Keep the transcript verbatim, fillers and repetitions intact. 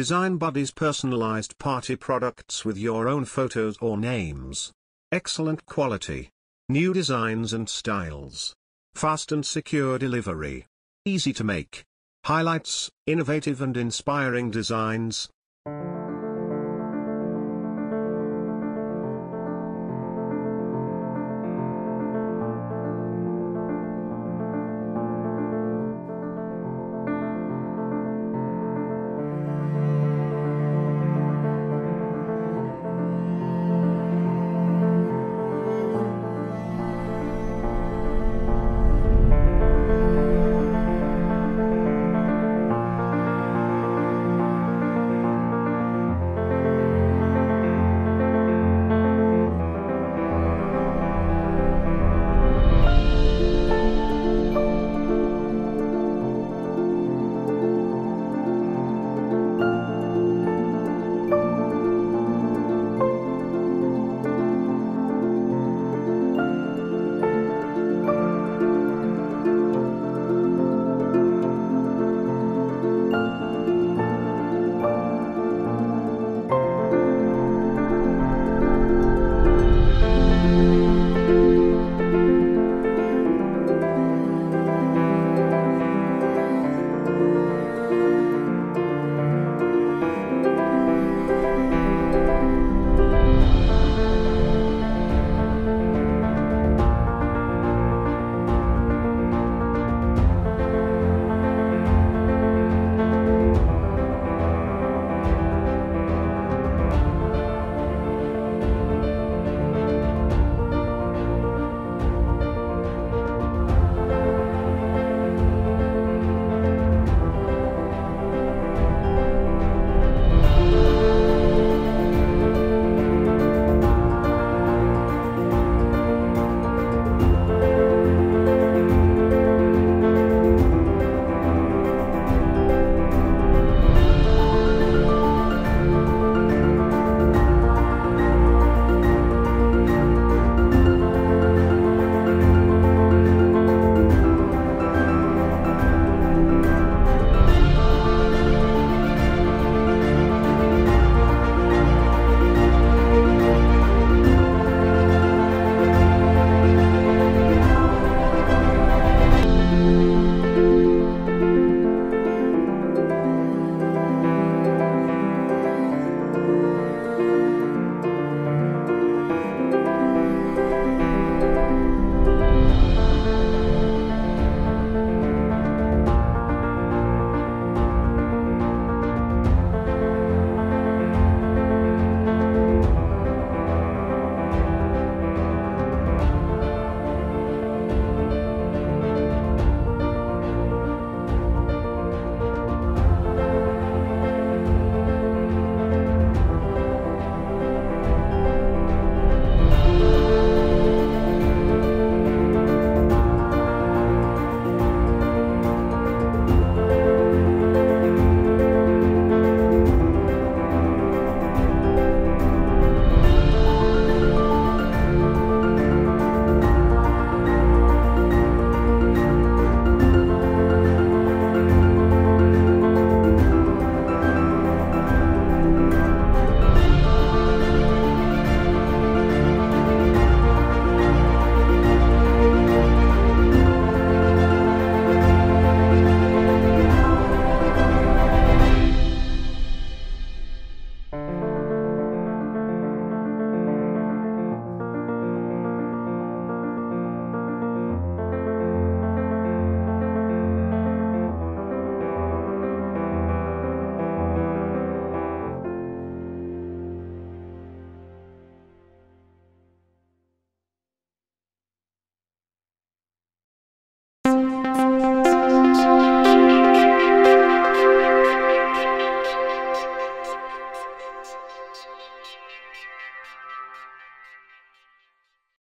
Design Buddies personalized party products with your own photos or names. Excellent quality. New designs and styles. Fast and secure delivery. Easy to make. Highlights, innovative and inspiring designs.